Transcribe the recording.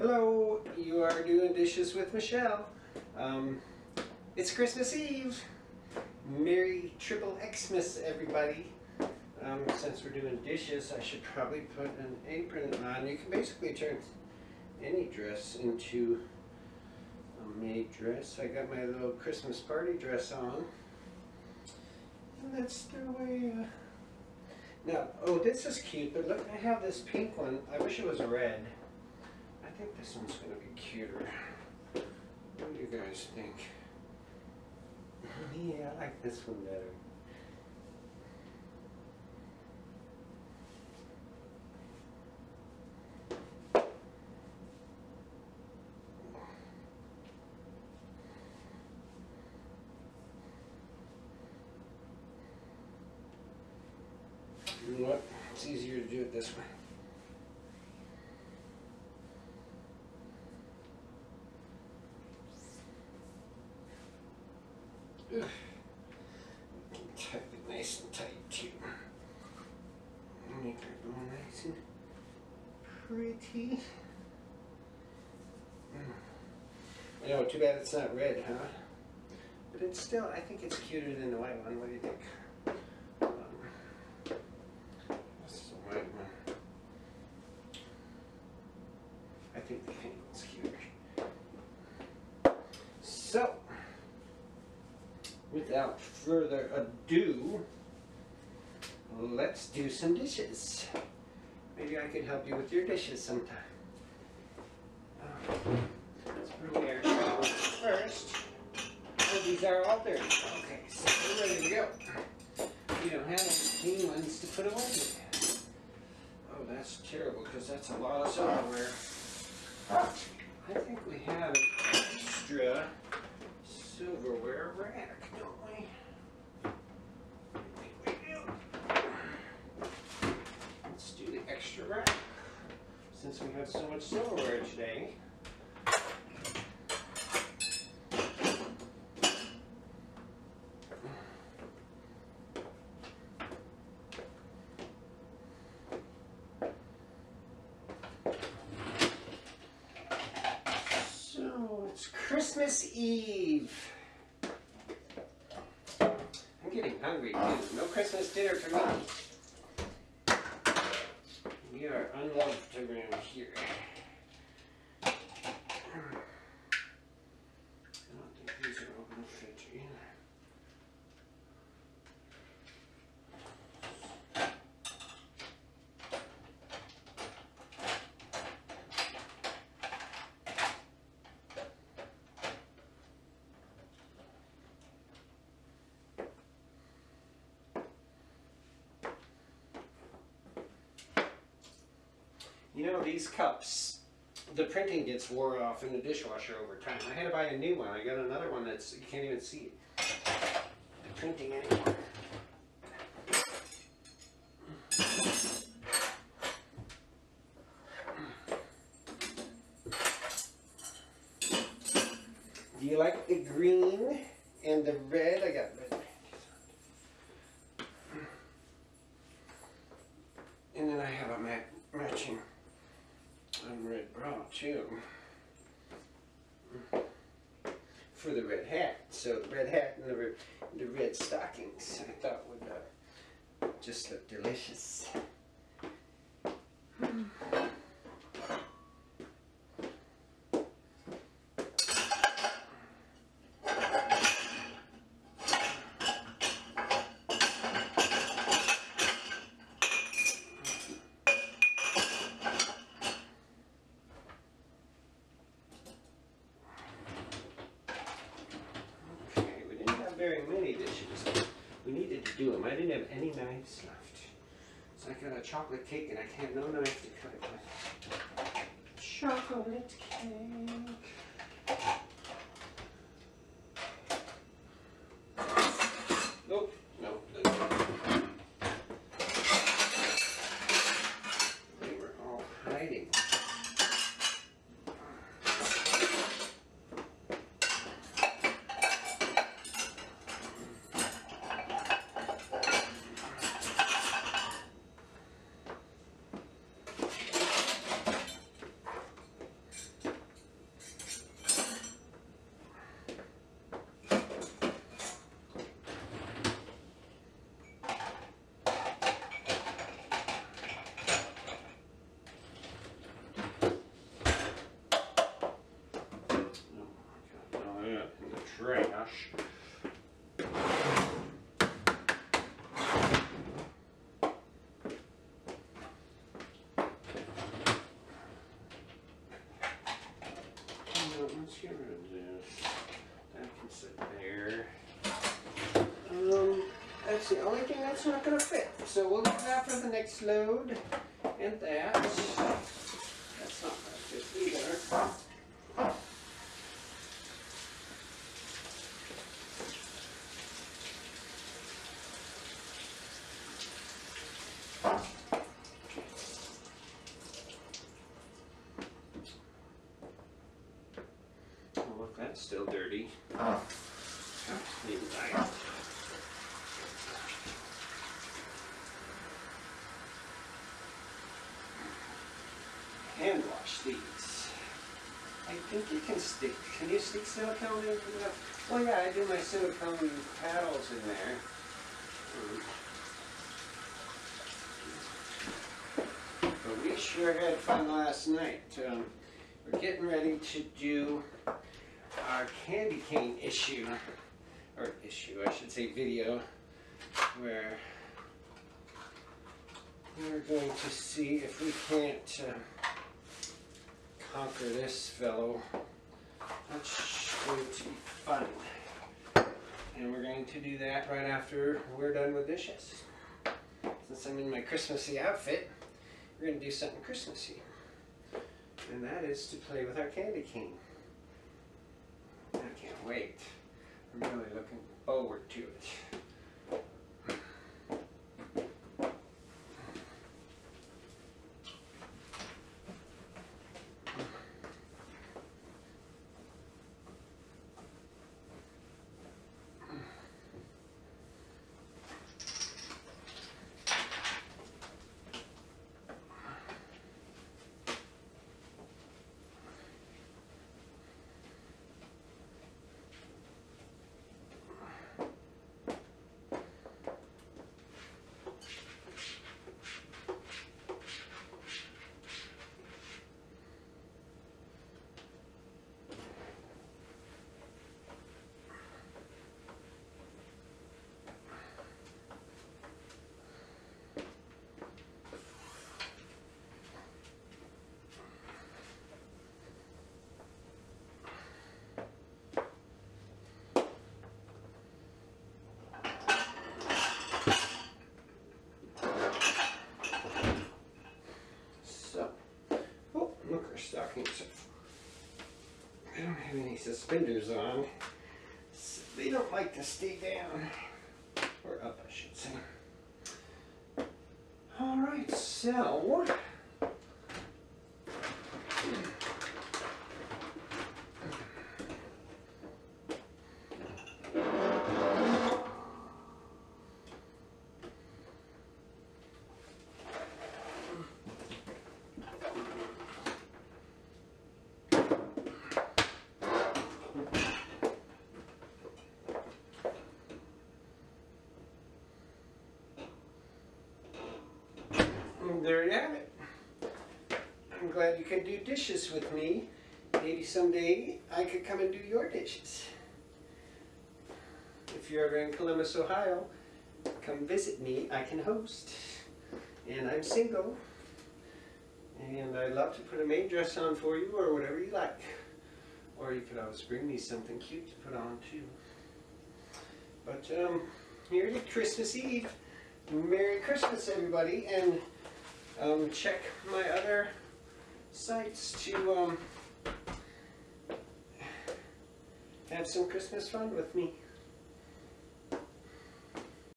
Hello, you are doing dishes with Michelle. It's Christmas Eve. Merry Triple Xmas, everybody. Since we're doing dishes, I should probably put an apron on. You can basically turn any dress into a maid dress. I got my little Christmas party dress on. And that's the way. Now, oh, this is cute, but look, I have this pink one. I wish it was red. I think this one's going to be cuter. What do you guys think? Yeah, I like this one better. You know what? It's easier to do it this way. You can tuck it nice and tight too. Make it all nice and pretty. I know, too bad it's not red, huh? But it's still, I think it's cuter than the white one. What do you think? I think the pink one's cute. So, without further ado, let's do some dishes. Maybe I could help you with your dishes sometime. Let's put away our towels first. Oh, these are all dirty. Okay, so we're ready to go. We don't have any clean ones to put away. Oh, that's terrible because that's a lot of silverware. I think we have an extra silverware rack, don't we? I think we do. Let's do the extra rack. Since we have so much silverware today. Christmas Eve. I'm getting hungry too. No Christmas dinner for me. We are unloved around here. I don't think these are open in the fridge either. You know, these cups, the printing gets wore off in the dishwasher over time. I had to buy a new one. I got another one that's, you can't even see the printing anymore. Do you like the green and the red? I got red. And then I have a matching red bra too for the red hat. So the red hat and the red stockings I thought would just look delicious. Very many dishes. We needed to do them. I didn't have any knives left. So I got a chocolate cake and I had no knife to cut it with. Chocolate cake. Nope. Nope. They were all hiding. let's get rid of this. That can sit there. That's the only thing that's not going to fit. So we'll leave that for the next load. And that. That's not going to fit either. That's still dirty. Oh. Hand wash these. I think you can stick. Can you stick silicone in? Well, yeah, I do my silicone paddles in there. But we sure had fun last night. We're getting ready to do our candy cane video, where we're going to see if we can't conquer this fellow. That's going to be fun. And we're going to do that right after we're done with dishes. Since I'm in my Christmassy outfit, we're going to do something Christmassy. And that is to play with our candy cane. I can't wait. I'm really looking forward to it. Stockings. I don't have any suspenders on, so they don't like to stay down, or up I should say. Alright, so there you have it. I'm glad you could do dishes with me. Maybe someday I could come and do your dishes. If you're ever in Columbus, Ohio, come visit me. I can host. And I'm single. And I'd love to put a maid dress on for you or whatever you like. Or you could always bring me something cute to put on too. But here's Christmas Eve. Merry Christmas, everybody. And check my other sites to have some Christmas fun with me.